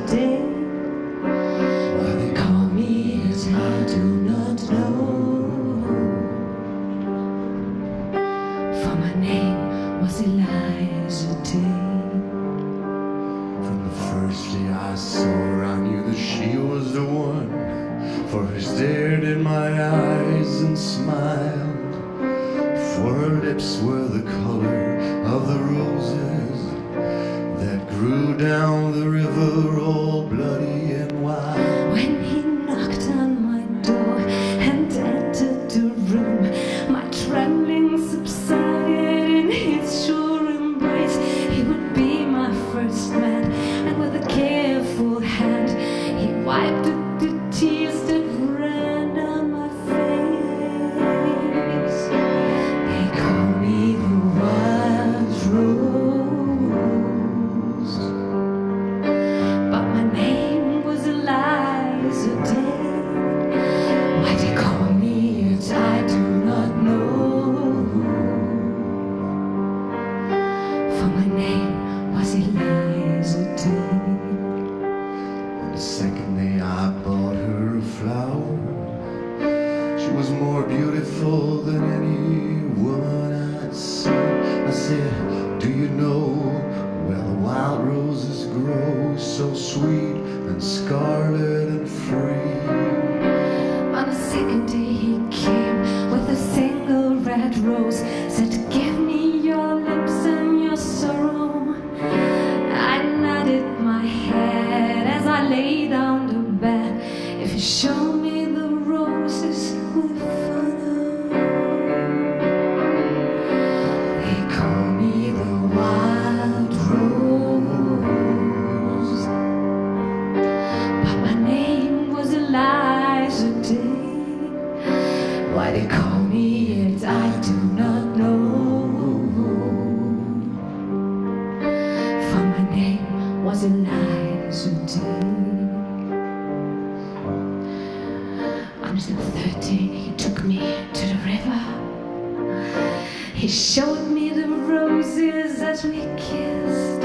today. Why they call me is I do not know. For my name was Eliza Day. From the first day I saw her, I knew that she was the one. For her stared in my eyes and smiled. For her lips were the color of the roses that grew down the river, all bloody and wild. When he knocked on my door and entered the room, my trembling subsided in his sure embrace. He would be my first man, and with a careful hand he wiped up the tears that ran down my face. They call me the wild rose, but my name was Eliza Day. Why they call me it, I do not know. For my name was Eliza Day. On the second day I bought her a flower. She was more beautiful than any woman I'd seen. I said, do you know where the wild roses grow so sweet and scarlet and free? On the second day he came with a single red rose, said, give me your lips and your sorrow. I nodded my head as I lay down to bed. If you show me the roses, we'll follow. They call me the wild rose, but my name was Eliza Day. Why they call me it, I do not know. For my name was Eliza Day. I'm still 13, he took me to the river. He showed me the roses as we kissed,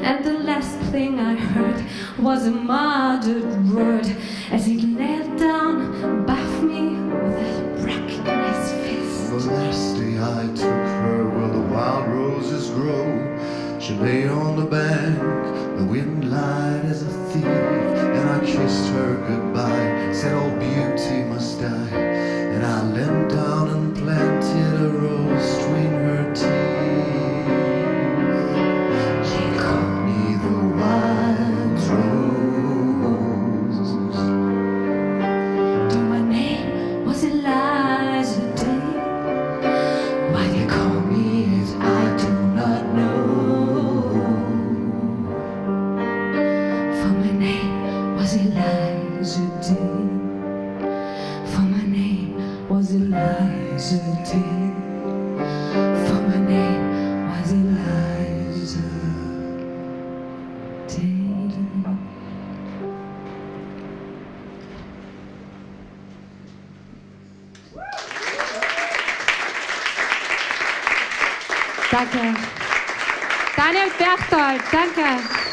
and the last thing I heard was a muttered word as he knelt down above me with a brick in his fist. The last day I took her where the wild roses grow, she lay on the bank, the wind lied as a thief, and I kissed her goodbye, said all beauty must die, and I leant down and planted a rose between her teeth. Eliza Day, for my name was Eliza Day. Danke. Daniel Berchtold, danke.